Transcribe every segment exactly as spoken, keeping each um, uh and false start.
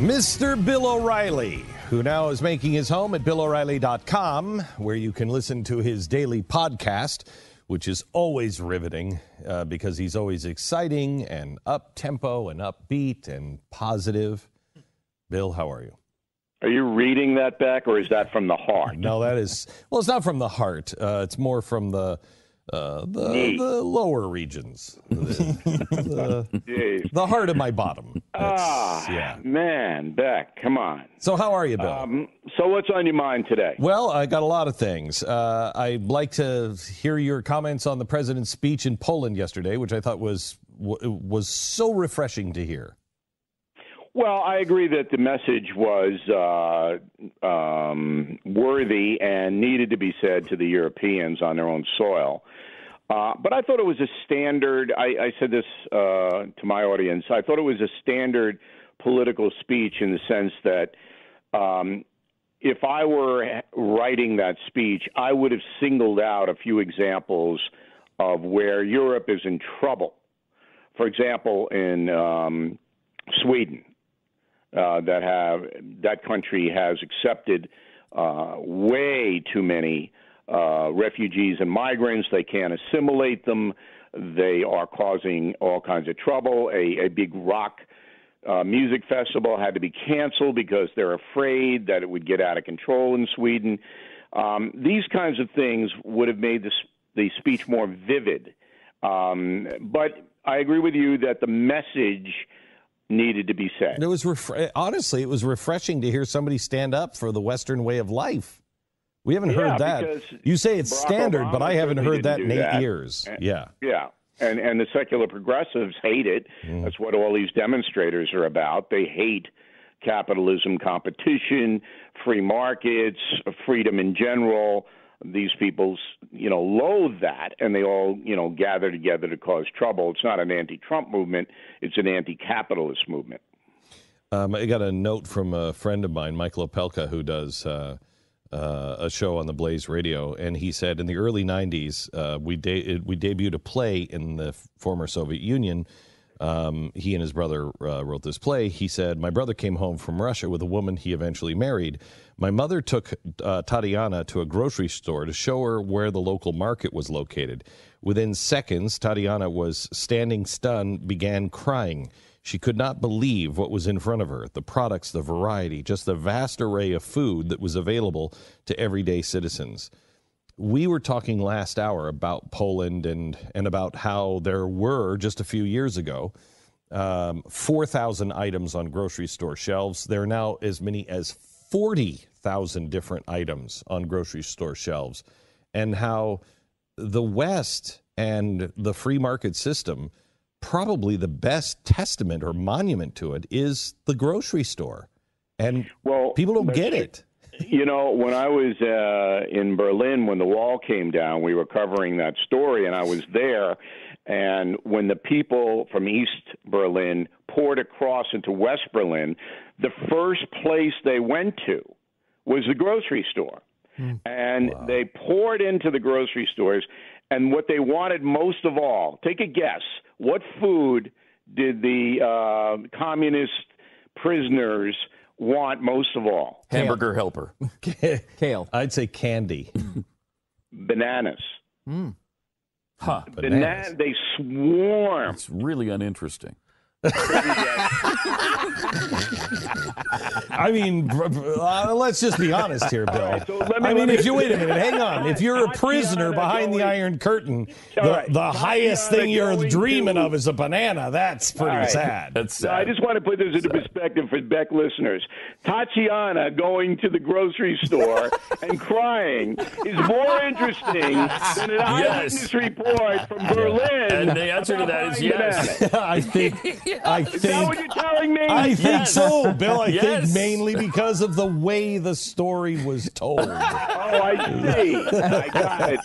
Mister Bill O'Reilly, who now is making his home at Bill O'Reilly dot com, where you can listen to his daily podcast, which is always riveting uh, because he's always exciting and up-tempo and upbeat and positive. Bill, how are you? Are you reading that back, or is that from the heart? No, that is... Well, it's not from the heart. Uh, it's more from the... Uh, the, the lower regions, the, the, the heart of my bottom. That's, ah, yeah. Man, Beck, come on. So how are you, Bill? Um, so what's on your mind today? Well, I got a lot of things. Uh, I'd like to hear your comments on the president's speech in Poland yesterday, which I thought was was so refreshing to hear. Well, I agree that the message was uh, um, worthy and needed to be said to the Europeans on their own soil. Uh, but I thought it was a standard, I, I said this uh, to my audience, I thought it was a standard political speech in the sense that um, if I were writing that speech, I would have singled out a few examples of where Europe is in trouble. For example, in um, Sweden. Uh, that have that country has accepted uh, way too many uh, refugees and migrants. They can't assimilate them. They are causing all kinds of trouble. A, a big rock uh, music festival had to be canceled because they're afraid that it would get out of control in Sweden. Um, these kinds of things would have made this, the speech more vivid. Um, but I agree with you that the message needed to be said. It was ref- honestly, it was refreshing to hear somebody stand up for the Western way of life. We haven't yeah, heard that. You say it's Barack standard, Obama but I haven't heard that in eight that. years. And, yeah, yeah, and and the secular progressives hate it. Mm. That's what all these demonstrators are about. They hate capitalism, competition, free markets, freedom in general. These people, you know, loathe that, and they all, you know, gather together to cause trouble. It's not an anti-Trump movement. It's an anti-capitalist movement. Um, I got a note from a friend of mine, Mike Lopelka, who does uh, uh, a show on the Blaze Radio, and he said in the early nineties, uh, we, de- we debuted a play in the former Soviet Union. Um, he and his brother uh, wrote this play. He said, my brother came home from Russia with a woman he eventually married. My mother took uh, Tatiana to a grocery store to show her where the local market was located. Within seconds, Tatiana was standing stunned, began crying. She could not believe what was in front of her, the products, the variety, just the vast array of food that was available to everyday citizens. We were talking last hour about Poland and, and about how there were, just a few years ago, um, four thousand items on grocery store shelves. There are now as many as forty thousand different items on grocery store shelves. And how the West and the free market system, probably the best testament or monument to it is the grocery store. And well, people don't get it. You know, when I was uh, in Berlin, when the wall came down, we were covering that story, and I was there. And when the people from East Berlin poured across into West Berlin, the first place they went to was the grocery store. Mm. And wow. They poured into the grocery stores, and what they wanted most of all, take a guess, what food did the uh, communist prisoners want most of all? Kale. Hamburger helper. Kale. I'd say candy. Bananas. Mm. Huh. Bananas. Bana- they swarm. It's really uninteresting. I mean, uh, let's just be honest here, Bill. Right, so I mean, if you wait a minute, hang on. If you're a prisoner behind the Iron Curtain, the, the highest thing you're dreaming of is a banana. That's pretty sad. That's sad. I just want to put this into perspective for Beck listeners. Tatiana going to the grocery store and crying is more interesting than an eyewitness report from Berlin. And the answer to that is yes. I think. I think, is that what you're telling me? I think yes. so, Bill. I yes. think mainly because of the way the story was told. Oh, I see. I got it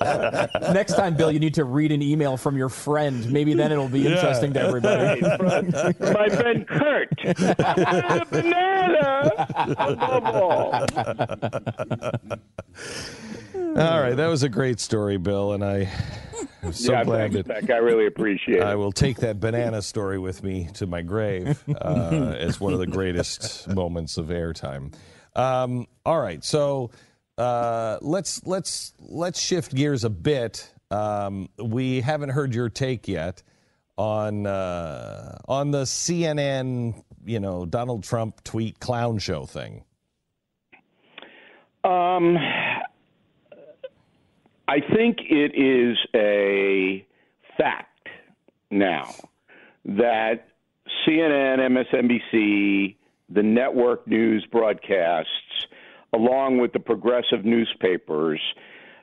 now. Next time, Bill, you need to read an email from your friend. Maybe then it'll be yeah. interesting to everybody. Right, from my friend Kurt. Banana, banana, above all. All right, that was a great story, Bill, and I... I'm so yeah, glad that back. I really appreciate it. I will take that banana story with me to my grave uh, as one of the greatest moments of airtime. Um, all right, so uh, let's let's let's shift gears a bit. Um, we haven't heard your take yet on uh, on the C N N, you know, Donald Trump tweet clown show thing. Um. I think it is a fact now that C N N, M S N B C, the network news broadcasts, along with the progressive newspapers,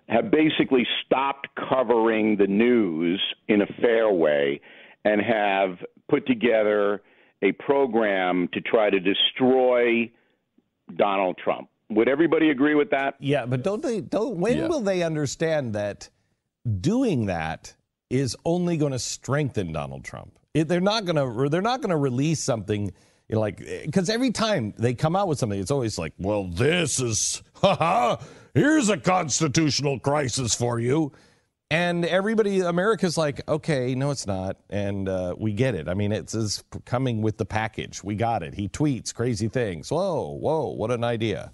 have basically stopped covering the news in a fair way and have put together a program to try to destroy Donald Trump. Would everybody agree with that? Yeah, but don't they? Don't, when yeah. will they understand that doing that is only going to strengthen Donald Trump? It, they're not going to. They're not going to release something, you know, like, because every time they come out with something, it's always like, well, this is, haha, here's a constitutional crisis for you, and everybody, America's like, okay, no, it's not, and uh, we get it. I mean, it's, it's coming with the package. We got it. He tweets crazy things. Whoa, whoa, what an idea.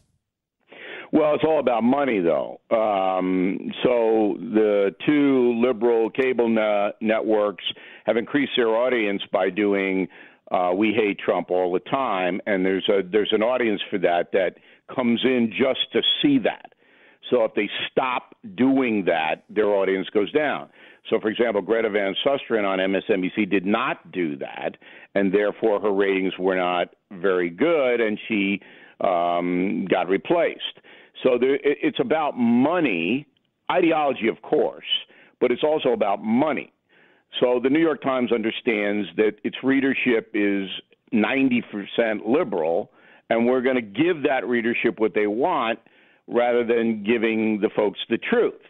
Well, it's all about money, though. Um, so the two liberal cable na- networks have increased their audience by doing uh, "We Hate Trump" all the time, and there's a there's an audience for that that comes in just to see that. So if they stop doing that, their audience goes down. So, for example, Greta Van Susteren on M S N B C did not do that, and therefore her ratings were not very good, and she um, got replaced. So there, it's about money, ideology, of course, but it's also about money. So the New York Times understands that its readership is ninety percent liberal, and we're going to give that readership what they want rather than giving the folks the truth.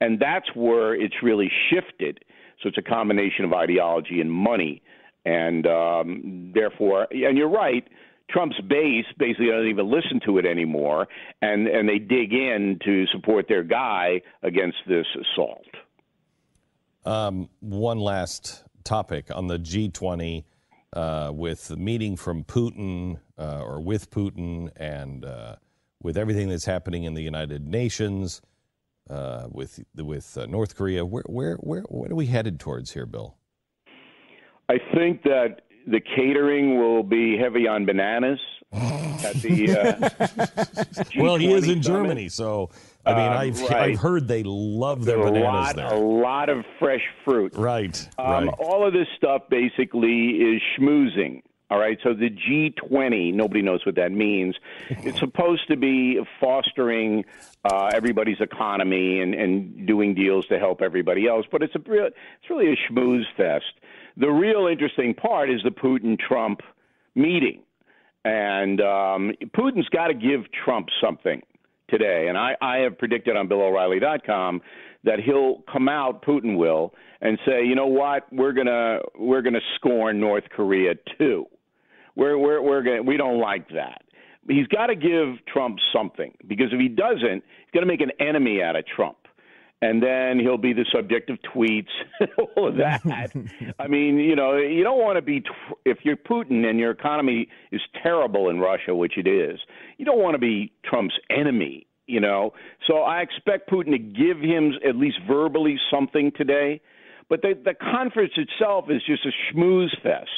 And that's where it's really shifted. So it's a combination of ideology and money. And um, therefore, and you're right, Trump's base basically doesn't even listen to it anymore, and, and they dig in to support their guy against this assault. Um, one last topic on the G twenty uh, with the meeting from Putin uh, or with Putin and uh, with everything that's happening in the United Nations, uh, with with uh, North Korea. Where, where, where, what are we headed towards here, Bill? I think that the catering will be heavy on bananas at the uh, well, he is in summit. Germany, so I mean, uh, I've, right. I've heard they love their there bananas a lot, there. A lot of fresh fruit. Right, um, right. All of this stuff basically is schmoozing, all right? So the G twenty, nobody knows what that means. It's supposed to be fostering uh, everybody's economy and, and doing deals to help everybody else, but it's a real, it's really a schmooze fest. The real interesting part is the Putin-Trump meeting. And um, Putin's got to give Trump something today. And I, I have predicted on Bill O'Reilly dot com that he'll come out, Putin will, and say, you know what, we're gonna we're gonna scorn North Korea too. We're we're we're gonna we don't like that. But he's got to give Trump something, because if he doesn't, he's going to make an enemy out of Trump. And then he'll be the subject of tweets, all of that. I mean, you know, you don't want to be, if you're Putin and your economy is terrible in Russia, which it is, you don't want to be Trump's enemy, you know. So I expect Putin to give him at least verbally something today. But the, the conference itself is just a schmooze fest.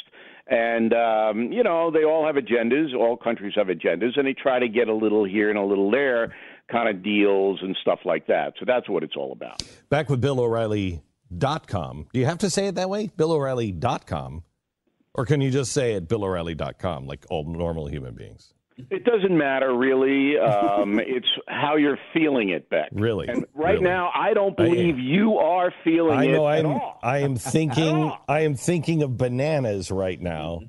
And, um, you know, they all have agendas. All countries have agendas. And they try to get a little here and a little there, kind of deals and stuff like that. So that's what it's all about. Back with Bill O'Reilly dot com. Do you have to say it that way? Bill O'Reilly dot com? Or can you just say it Bill O'Reilly dot com like all normal human beings? It doesn't matter, really. Um, it's how you're feeling it, Beck. Really? And right really. now, I don't believe I you are feeling I know it I'm, at all. I am thinking. I am thinking of bananas right now.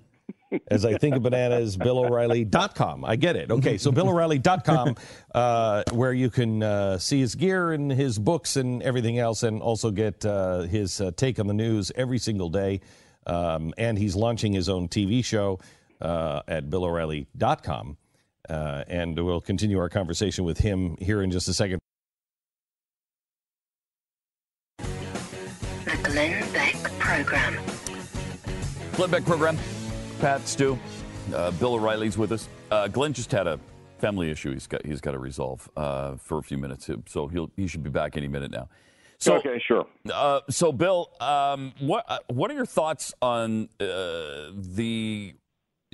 As I think of bananas, Bill O'Reilly dot com. I get it. Okay, so Bill O'Reilly dot com, uh, where you can uh, see his gear and his books and everything else, and also get uh, his uh, take on the news every single day. Um, and he's launching his own T V show uh, at Bill O'Reilly dot com. Uh, and we'll continue our conversation with him here in just a second. Glenn Beck Program. Glenn Beck Program. Pat, Stu, uh, Bill O'Reilly's with us. Uh, Glenn just had a family issue he's got he's got to resolve uh, for a few minutes, so he'll he should be back any minute now. So, okay, sure. Uh, so, Bill, um, what uh, what are your thoughts on uh, the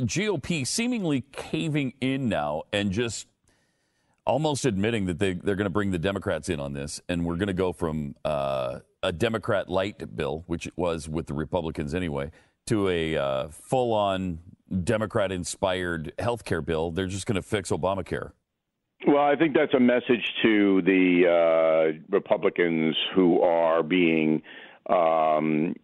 G O P seemingly caving in now and just almost admitting that they, they're going to bring the Democrats in on this, and we're going to go from uh, a Democrat light bill, which it was with the Republicans anyway, to a uh, full-on Democrat-inspired health care bill? They're just going to fix Obamacare. Well, I think that's a message to the uh, Republicans who are being um,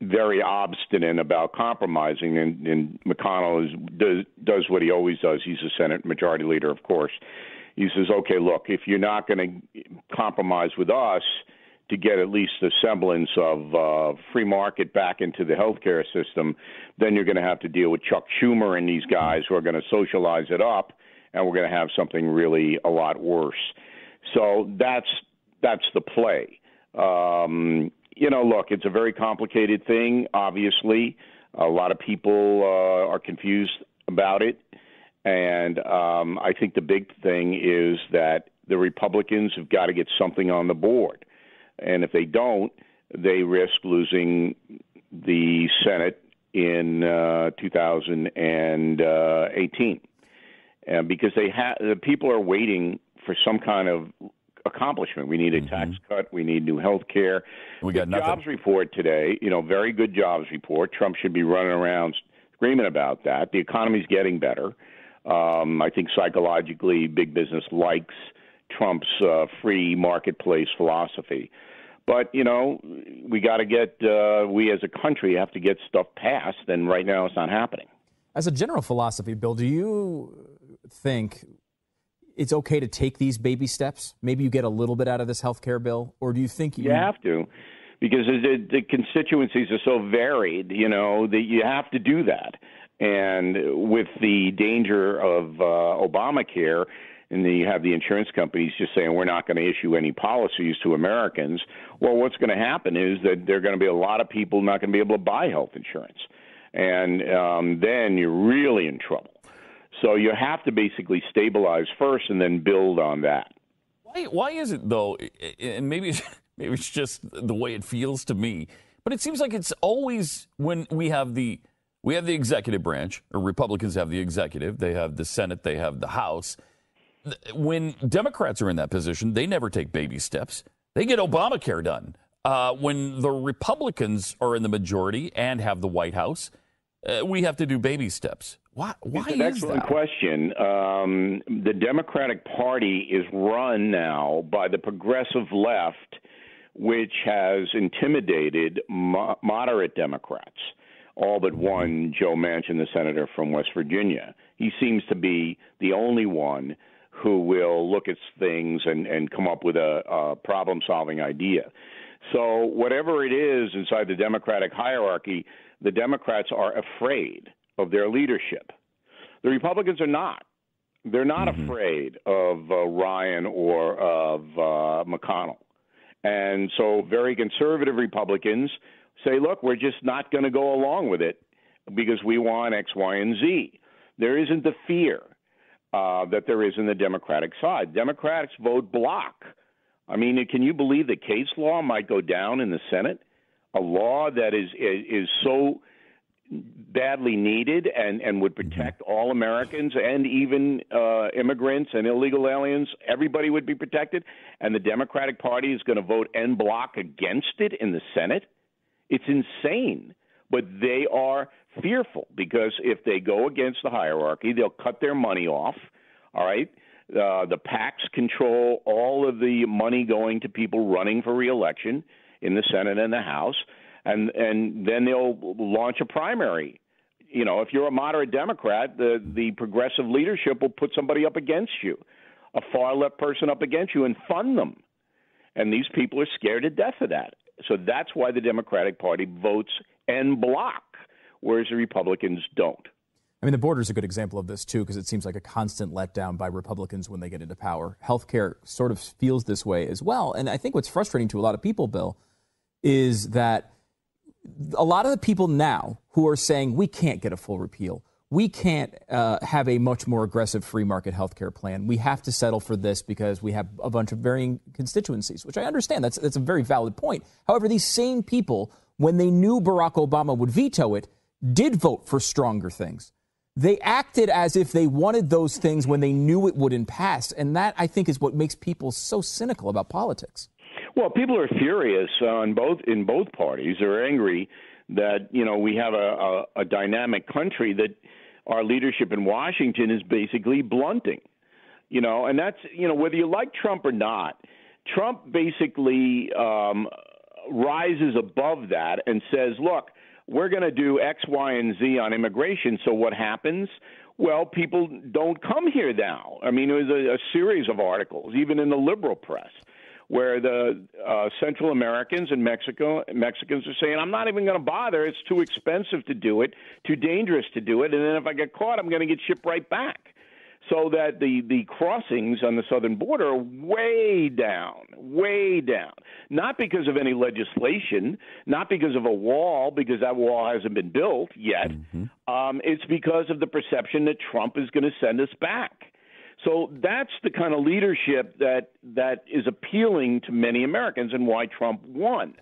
very obstinate about compromising. And, and McConnell is, does, does what he always does. He's a Senate Majority Leader, of course. He says, okay, look, if you're not going to compromise with us to get at least a semblance of uh, free market back into the healthcare system, then you're going to have to deal with Chuck Schumer and these guys who are going to socialize it up, and we're going to have something really a lot worse. So that's that's the play. Um, you know, look, it's a very complicated thing, obviously. A lot of people uh, are confused about it. And um, I think the big thing is that the Republicans have got to get something on the board. And if they don't, they risk losing the Senate in uh, two thousand eighteen. And because they ha- the people are waiting for some kind of accomplishment. We need a mm-hmm. tax cut. We need new health care. We got the nothing. Jobs report today, you know, very good jobs report. Trump should be running around screaming about that. The economy's getting better. Um, I think psychologically big business likes Trump's uh, free marketplace philosophy. But, you know, we got to get uh, we as a country have to get stuff passed. And right now it's not happening. As a general philosophy, Bill, do you think it's okay to take these baby steps? Maybe you get a little bit out of this health care bill, or do you think you, you have to? Because the, the constituencies are so varied, you know, that you have to do that. And with the danger of uh, Obamacare, and then you have the insurance companies just saying we're not going to issue any policies to Americans. Well, what's going to happen is that there are going to be a lot of people not going to be able to buy health insurance. And um, then you're really in trouble. So you have to basically stabilize first and then build on that. Why, why is it, though, and maybe it's, maybe it's just the way it feels to me, but it seems like it's always when we have the we have the executive branch, or Republicans have the executive, they have the Senate, they have the House. When Democrats are in that position, they never take baby steps. They get Obamacare done. Uh, when the Republicans are in the majority and have the White House, Uh, we have to do baby steps. Why, why is that? It's an excellent question. Um, the Democratic Party is run now by the progressive left, which has intimidated mo- moderate Democrats, all but one, Joe Manchin, the senator from West Virginia. He seems to be the only one who will look at things and, and come up with a, a problem-solving idea. So whatever it is inside the Democratic hierarchy, the Democrats are afraid of their leadership. The Republicans are not. They're not mm-hmm. afraid of uh, Ryan or of uh, McConnell. And so very conservative Republicans say, look, we're just not going to go along with it because we want X, Y, and Z. There isn't the fear uh, that there is in the Democratic side. Democrats vote block. I mean, can you believe that Kate's Law might go down in the Senate? A law that is is so badly needed and, and would protect all Americans and even uh, immigrants and illegal aliens. Everybody would be protected. And the Democratic Party is going to vote en bloc against it in the Senate. It's insane. But they are fearful because if they go against the hierarchy, they'll cut their money off. All right. Uh, the PACs control all of the money going to people running for reelection in the Senate and the House, and and then they'll launch a primary. You know, if you're a moderate Democrat, the, the progressive leadership will put somebody up against you, a far-left person up against you, and fund them. And these people are scared to death of that. So that's why the Democratic Party votes en bloc, whereas the Republicans don't. I mean, the border is a good example of this, too, because it seems like a constant letdown by Republicans when they get into power. Healthcare sort of feels this way as well. And I think what's frustrating to a lot of people, Bill, is that a lot of the people now who are saying we can't get a full repeal, we can't uh, have a much more aggressive free market health care plan, we have to settle for this because we have a bunch of varying constituencies, which I understand. That's, that's a very valid point. However, these same people, when they knew Barack Obama would veto it, did vote for stronger things. They acted as if they wanted those things when they knew it wouldn't pass. And that, I think, is what makes people so cynical about politics. Well, people are furious on both in both parties. They're angry that, you know, we have a, a, a dynamic country that our leadership in Washington is basically blunting, you know, and that's, you know, whether you like Trump or not, Trump basically um, rises above that and says, look, we're going to do X, Y, and Z on immigration. So what happens? Well, people don't come here now. I mean, it was a, a series of articles, even in the liberal press, where the uh, Central Americans and Mexico Mexicans are saying, I'm not even going to bother. It's too expensive to do it, too dangerous to do it. And then if I get caught, I'm going to get shipped right back. So that the, the crossings on the southern border are way down, way down. Not because of any legislation, not because of a wall, because that wall hasn't been built yet. Mm-hmm. Um, it's because of the perception that Trump is going to send us back. So that's the kind of leadership that that is appealing to many Americans and why Trump won.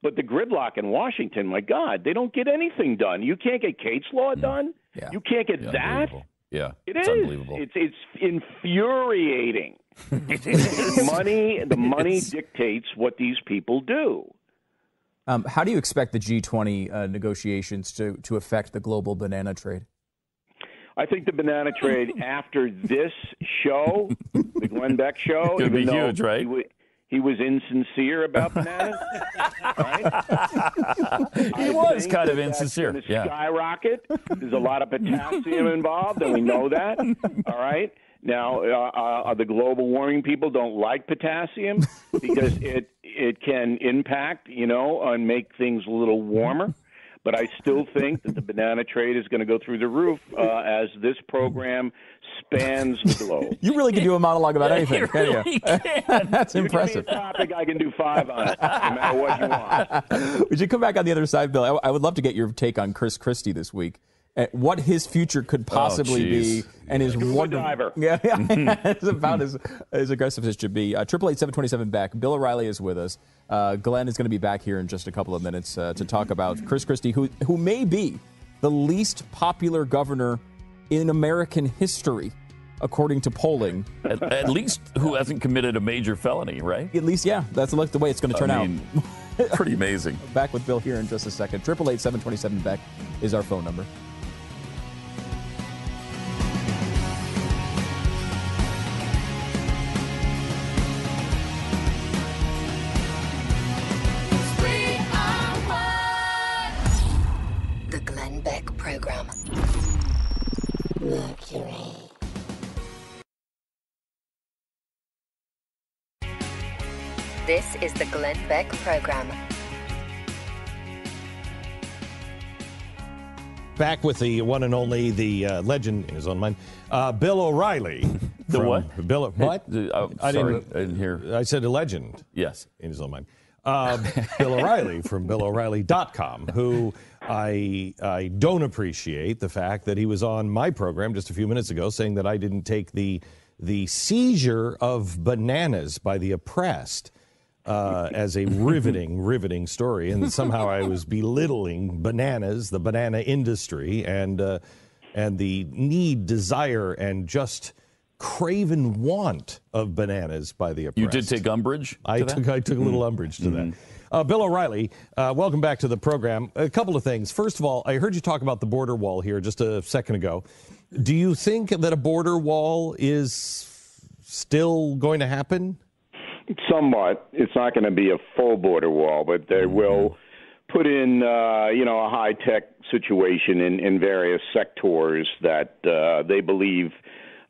But the gridlock in Washington, my God, they don't get anything done. You can't get Kate's Law done. Yeah. You can't get yeah, that. Yeah, it it's is. Unbelievable. It's it's infuriating. money, the money it's... dictates what these people do. Um, how do you expect the G twenty uh, negotiations to, to affect the global banana trade? I think the banana trade after this show, the Glenn Beck show, could be huge, right? He would, He was insincere about bananas. Right? He I was kind of insincere. Yeah. Skyrocket. There's a lot of potassium involved, and we know that. All right. Now, uh, uh, the global warming people don't like potassium because it it can impact, you know, and make things a little warmer. But I still think that the banana trade is going to go through the roof uh, as this program spans the globe. You really can do a monologue about anything. You really can. can. That's you impressive. Give me a topic, I can do five on it, no matter what you want. Would you come back on the other side, Bill? I, I would love to get your take on Chris Christie this week. At what his future could possibly oh, be, and his wonder diver. Yeah, yeah. It's about as, as aggressive as it should be. Triple eight seven twenty seven back. Bill O'Reilly is with us. Uh, Glenn is going to be back here in just a couple of minutes uh, to talk about Chris Christie, who who may be the least popular governor in American history, according to polling. At, at least who hasn't committed a major felony, right? At least, yeah. That's like the way it's going to turn I mean, out. Pretty amazing. Back with Bill here in just a second. Triple eight seven twenty seven back is our phone number. This is the Glenn Beck Program. Back with the one and only, the uh, legend is on mine, uh, Bill O'Reilly. The what? Bill, what? It, uh, I, sorry, didn't, I didn't hear. I said a legend. Yes. It is on mine. Uh, Bill O'Reilly from Bill O'Reilly dot com, who I, I don't appreciate the fact that he was on my program just a few minutes ago saying that I didn't take the, the seizure of bananas by the oppressed. Uh, as a riveting, riveting story, and somehow I was belittling bananas, the banana industry, and uh, and the need, desire, and just craven want of bananas by the oppressed. You did take umbrage? I to took that? I took a little umbrage to that. Uh, Bill O'Reilly, uh, welcome back to the program. A couple of things. First of all, I heard you talk about the border wall here just a second ago. Do you think that a border wall is still going to happen? Somewhat. It's not going to be a full border wall, but they will put in, uh, you know, a high-tech situation in, in various sectors that uh, they believe.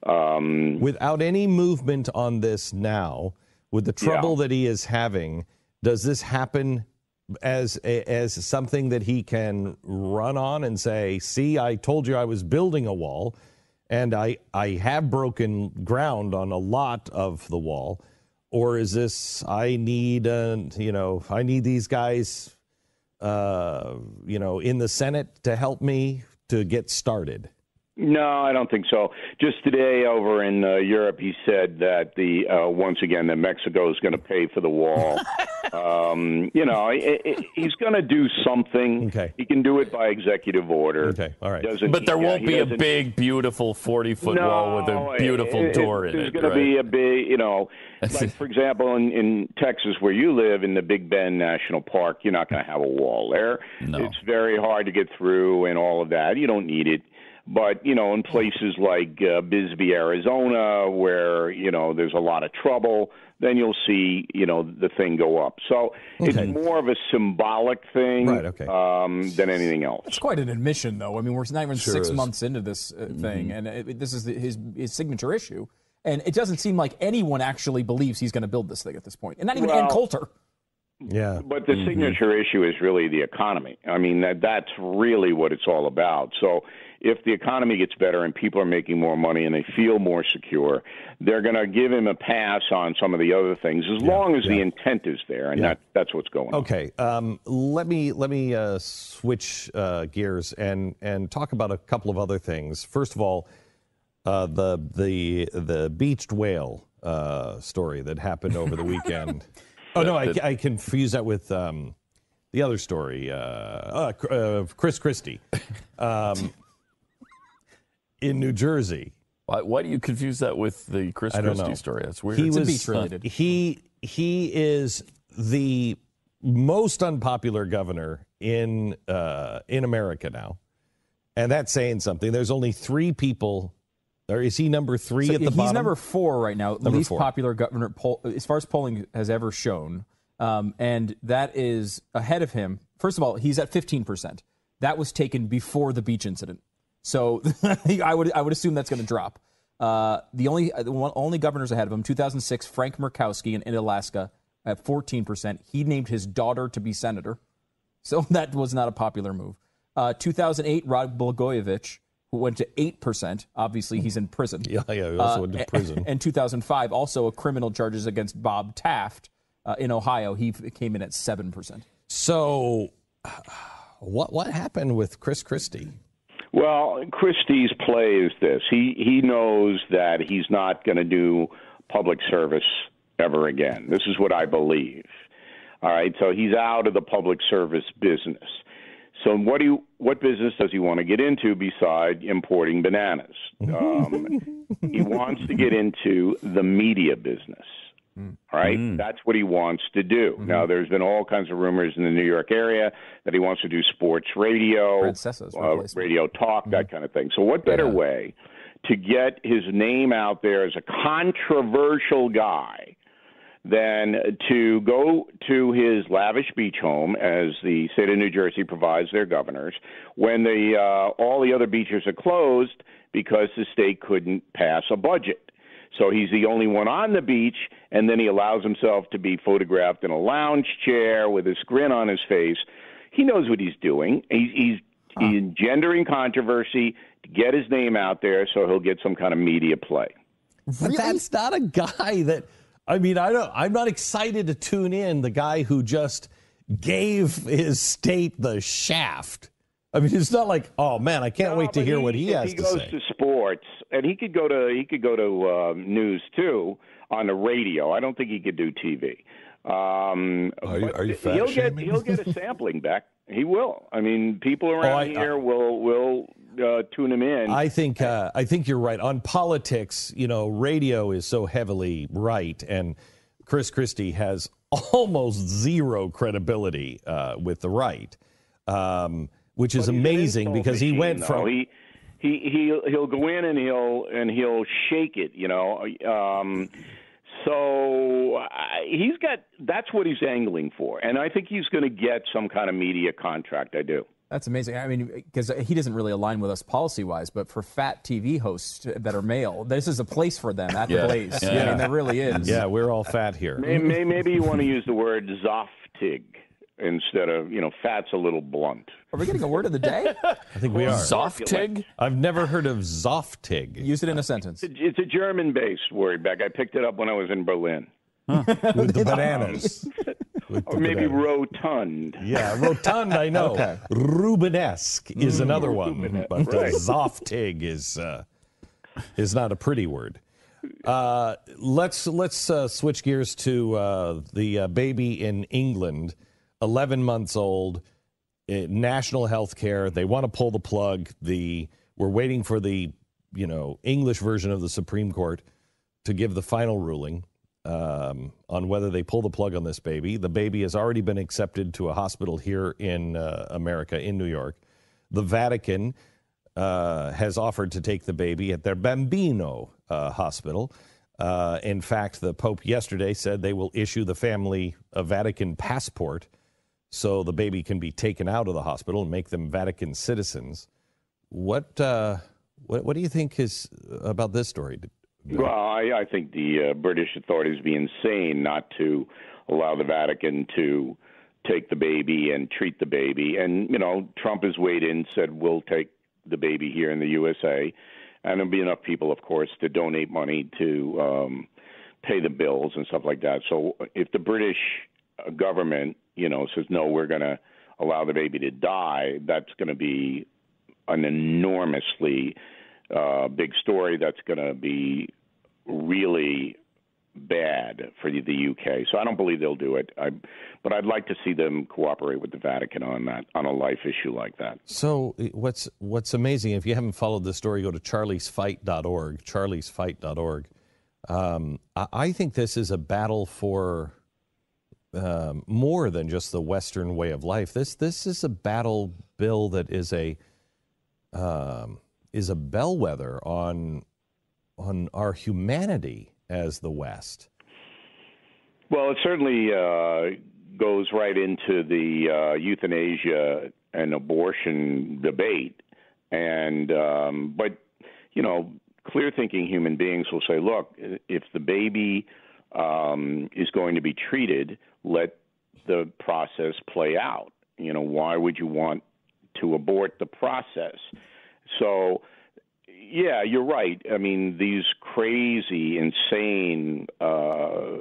Um, Without any movement on this now, with the trouble yeah. that he is having, does this happen as a, as something that he can run on and say, see, I told you I was building a wall, and I I have broken ground on a lot of the wall? Or is this, I need, uh, you know, I need these guys uh, you know, in the Senate to help me to get started? No, I don't think so. Just today over in uh, Europe, he said that the uh, once again that Mexico is going to pay for the wall. um, you know, it, it, he's going to do something. Okay. He can do it by executive order. Okay, all right. Doesn't, but there won't yeah, be a big, beautiful forty-foot no, wall with a beautiful it, door it, in it. There's going right? to be a big, you know, like for example, in, in Texas where you live in the Big Bend National Park, you're not going to have a wall there. No. It's very hard to get through and all of that. You don't need it. But, you know, in places like uh, Bisbee, Arizona, where, you know, there's a lot of trouble, then you'll see, you know, the thing go up. So okay. It's more of a symbolic thing right, okay. um, than anything else. It's quite an admission, though. I mean, we're not even sure six is. months into this uh, thing, mm-hmm. and it, this is the, his, his signature issue. And it doesn't seem like anyone actually believes he's going to build this thing at this point, and not even well, Ann Coulter. Yeah, but the mm-hmm. signature issue is really the economy. I mean, that that's really what it's all about. So if the economy gets better and people are making more money and they feel more secure, they're going to give him a pass on some of the other things as yeah, long as yeah. the intent is there. And yeah. that that's what's going on. Okay. Um, let me let me uh, switch uh, gears and and talk about a couple of other things. First of all, uh, the the the beached whale uh, story that happened over the weekend. Oh, no, I, I confuse that with um, the other story, uh, uh, uh, Chris Christie um, in New Jersey. Why, why do you confuse that with the Chris Christie story? That's weird. He it's was, beach related. Uh, he, he is the most unpopular governor in, uh, in America now, and that's saying something. There's only three people. Or is he number three so at the he's bottom? He's number four right now, number least four. Popular governor poll, as far as polling has ever shown. Um, and that is ahead of him. First of all, he's at fifteen percent. That was taken before the beach incident. So I would I would assume that's going to drop. Uh, the only the one, only governors ahead of him, two thousand six, Frank Murkowski in, in Alaska at fourteen percent. He named his daughter to be senator. So that was not a popular move. Uh, two thousand eight, Rod Blagojevich. Went to eight percent. Obviously, he's in prison. Yeah, yeah, he also uh, went to prison. And two thousand five, also a criminal charges against Bob Taft uh, in Ohio. He came in at seven percent. So what what happened with Chris Christie? Well, Christie's play is this. He, he knows that he's not going to do public service ever again. This is what I believe. All right, so he's out of the public service business. So what do you, what business does he want to get into besides importing bananas? Um, he wants to get into the media business, right? Mm. That's what he wants to do. Mm-hmm. Now, there's been all kinds of rumors in the New York area that he wants to do sports radio, uh, radio talk, mm-hmm. that kind of thing. So what better yeah. way to get his name out there as a controversial guy than to go to his lavish beach home, as the state of New Jersey provides their governors, when the uh, all the other beaches are closed because the state couldn't pass a budget. So he's the only one on the beach, and then he allows himself to be photographed in a lounge chair with his grin on his face. He knows what he's doing. He's, he's, huh. he's engendering controversy to get his name out there so he'll get some kind of media play. Really? But that's not a guy that... I mean, I don't, I'm not excited to tune in the guy who just gave his state the shaft. I mean, it's not like, oh man, I can't no, wait to hear he, what he has he to say. He goes to sports, and he could go to he could go to uh, news too on the radio. I don't think he could do T V. Um, are you, are you fat he'll shaming? get he'll get a sampling back. He will. I mean, people around oh, I, here I, will will uh, tune him in. I think uh, I think you're right on politics. You know, radio is so heavily right, and Chris Christie has almost zero credibility uh, with the right, um, which is amazing because machine, he went though. from he he he'll, he'll go in and he'll and he'll shake it. You know. Um, So uh, he's got that's what he's angling for. And I think he's going to get some kind of media contract. I do. That's amazing. I mean, because he doesn't really align with us policy wise. But for fat T V hosts that are male, this is a place for them at yeah. the Blaze. Yeah. Yeah. I mean, there really is. Yeah, we're all fat here. Maybe, maybe you want to use the word zoftig instead of, you know, fat's a little blunt. Are we getting a word of the day? I think we are. Zoftig? I've never heard of Zoftig. Use it in a sentence. It's a German-based word, Beck. I picked it up when I was in Berlin. Huh. With the bananas. Or maybe today. Rotund. Yeah, rotund, I know. Okay. Rubenesque is mm, another one. Rubenesque. But right. Zoftig is, uh, is not a pretty word. Uh, let's let's uh, switch gears to uh, the uh, baby in England, eleven months old, uh, national health care. They want to pull the plug. The we're waiting for the you know English version of the Supreme Court to give the final ruling um, on whether they pull the plug on this baby. The baby has already been accepted to a hospital here in uh, America, in New York. The Vatican uh, has offered to take the baby at their Bambino Uh, hospital. Uh, in fact, the Pope yesterday said they will issue the family a Vatican passport so the baby can be taken out of the hospital and make them Vatican citizens. What uh, what, what do you think is about this story? Well, I, I think the uh, British authorities would be insane not to allow the Vatican to take the baby and treat the baby. And, you know, Trump has weighed in, said we'll take the baby here in the U S A. And there'll be enough people, of course, to donate money to um, pay the bills and stuff like that. So if the British government, you know, says, no, we're going to allow the baby to die, that's going to be an enormously uh, big story. That's going to be really bad for the, the U K. So I don't believe they'll do it. I, but I'd like to see them cooperate with the Vatican on that, on a life issue like that. So what's what's amazing, if you haven't followed this story, go to Charlies Fight dot org, Charlies Fight dot org. Um, I, I think this is a battle for um, more than just the Western way of life. This this is a battle, Bill, that is a um, is a bellwether on on our humanity as the West. Well, it certainly uh, goes right into the uh, euthanasia and abortion debate. And um, but, you know, clear-thinking human beings will say, look, if the baby um, is going to be treated, let the process play out. You know, why would you want to abort the process? So yeah, you're right. I mean, these crazy, insane uh,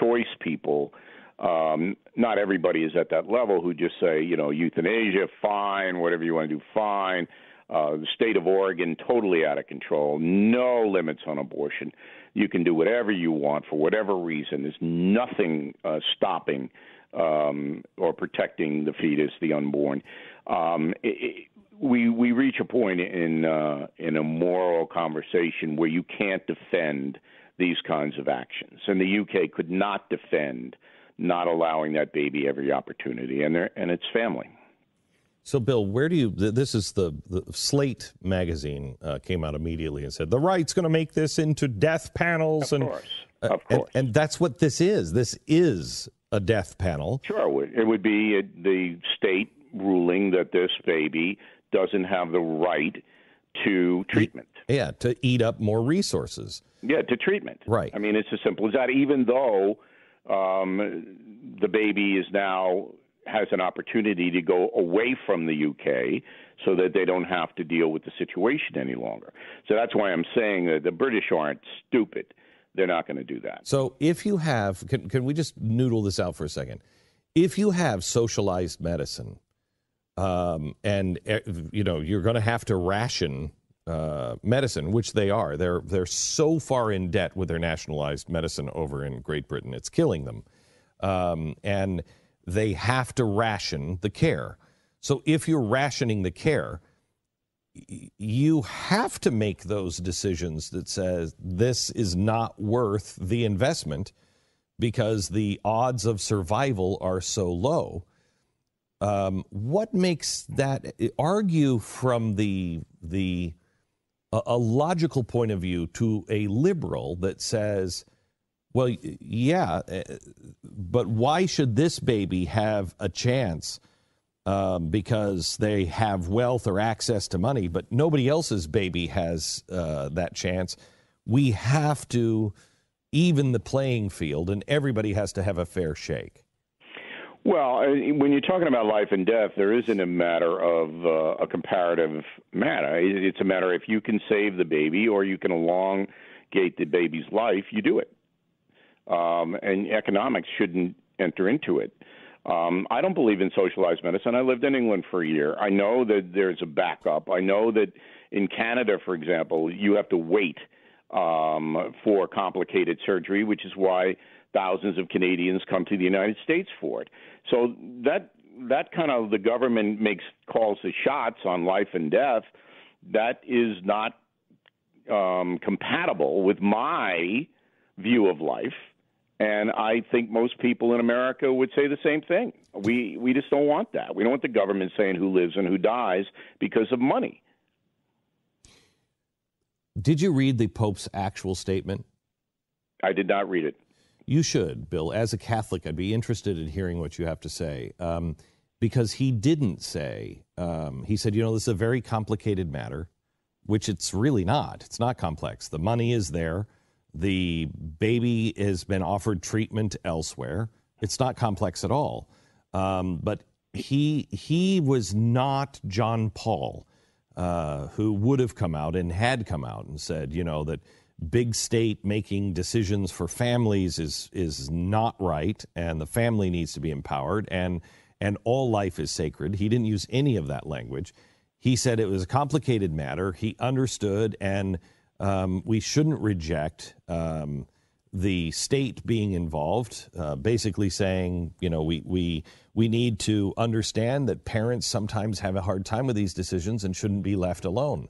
choice people, um, not everybody is at that level, who just say, you know, euthanasia, fine, whatever you want to do, fine. Uh, the state of Oregon, totally out of control, no limits on abortion. You can do whatever you want for whatever reason. There's nothing uh, stopping um, or protecting the fetus, the unborn. Um, it, it, We we reach a point in uh, in a moral conversation where you can't defend these kinds of actions, and the U K could not defend not allowing that baby every opportunity and their and its family. So, Bill, where do you? This is the, the Slate magazine uh, came out immediately and said the right's going to make this into death panels, of and, course. Of uh, course. and and that's what this is. This is a death panel. Sure, it would be the state ruling that this baby doesn't have the right to treatment. Yeah, to eat up more resources. Yeah, to treatment. Right. I mean, it's as simple as that, even though um, the baby is now has an opportunity to go away from the U K so that they don't have to deal with the situation any longer. So that's why I'm saying that the British aren't stupid. They're not going to do that. So if you have, can, can we just noodle this out for a second? If you have socialized medicine, Um, and, you know, you're going to have to ration uh, medicine, which they are. They're they're so far in debt with their nationalized medicine over in Great Britain. It's killing them. Um, and they have to ration the care. So if you're rationing the care, y- you have to make those decisions that says this is not worth the investment because the odds of survival are so low. Um, what makes that argue from the the a, a logical point of view to a liberal that says, well, yeah, but why should this baby have a chance um, because they have wealth or access to money, but nobody else's baby has uh, that chance? We have to even the playing field, and everybody has to have a fair shake. Well, when you're talking about life and death, there isn't a matter of uh, a comparative matter. It's a matter if you can save the baby or you can elongate the baby's life, you do it. Um, and economics shouldn't enter into it. Um, I don't believe in socialized medicine. I lived in England for a year. I know that there's a backup. I know that in Canada, for example, you have to wait um, for complicated surgery, which is why thousands of Canadians come to the United States for it. So that that kind of the government makes calls the shots on life and death. That is not um, compatible with my view of life. And I think most people in America would say the same thing. We we just don't want that. We don't want the government saying who lives and who dies because of money. Did you read the Pope's actual statement? I did not read it. You should, Bill. As a Catholic, I'd be interested in hearing what you have to say. Um, because he didn't say, um, he said, you know, this is a very complicated matter, which it's really not. It's not complex. The money is there. The baby has been offered treatment elsewhere. It's not complex at all. Um, but he he was not John Paul, uh, who would have come out and had come out and said, you know, that big state making decisions for families is is not right, and the family needs to be empowered, and and all life is sacred. He didn't use any of that language. He said it was a complicated matter. He understood, and Um, we shouldn't reject um, the state being involved, uh, basically saying, you know, we, we, we need to understand that parents sometimes have a hard time with these decisions and shouldn't be left alone.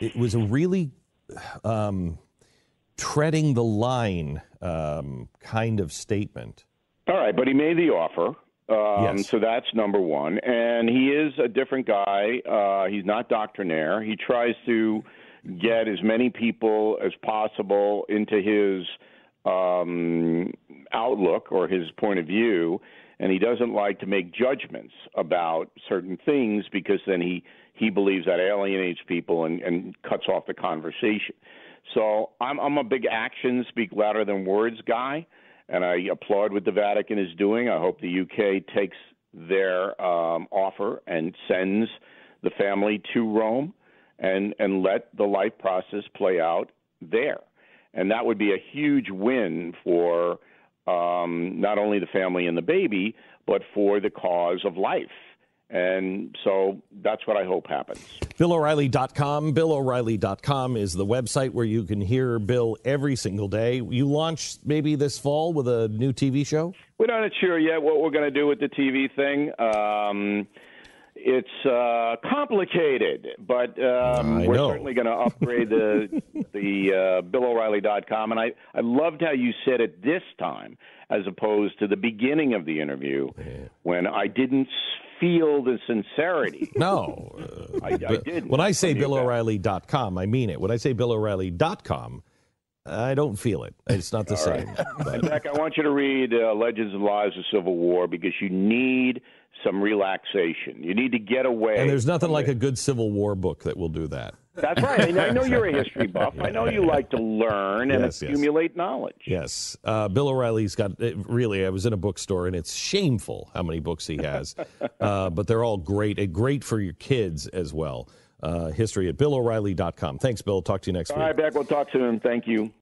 It was a really um, treading the line um, kind of statement. All right, but he made the offer. Um, yes. So that's number one. And he is a different guy. Uh, he's not doctrinaire. He tries to get as many people as possible into his um, outlook or his point of view, and he doesn't like to make judgments about certain things because then he, he believes that alienates people and, and cuts off the conversation. So I'm, I'm a big action, speak louder than words guy, and I applaud what the Vatican is doing. I hope the U K takes their um, offer and sends the family to Rome. And, and let the life process play out there. And that would be a huge win for um, not only the family and the baby, but for the cause of life. And so that's what I hope happens. Bill O'Reilly dot com. Bill O'Reilly dot com is the website where you can hear Bill every single day. You launch maybe this fall with a new T V show? We're not sure yet what we're going to do with the T V thing. Um It's uh, complicated, but um, we're know. certainly going to upgrade the the uh, Bill O'Reilly dot com. And I, I loved how you said it this time, as opposed to the beginning of the interview, yeah. when I didn't feel the sincerity. No. Uh, I, I didn't. When I say Bill O'Reilly dot com, I mean it. When I say Bill O'Reilly dot com, I don't feel it. It's not the All same. Right. Beck, I want you to read uh, Legends and Lives of Civil War, because you need some relaxation. You need to get away. And there's nothing like it. A good Civil War book that will do that. That's right. And I know you're a history buff. I know you like to learn and yes, accumulate yes. knowledge. Yes. Uh, Bill O'Reilly's got, it, really, I was in a bookstore, and it's shameful how many books he has. uh, but they're all great, and great for your kids as well. Uh, history at Bill O'Reilly dot com. Thanks, Bill. Talk to you next all week. All right, Beck. We'll talk soon. Thank you.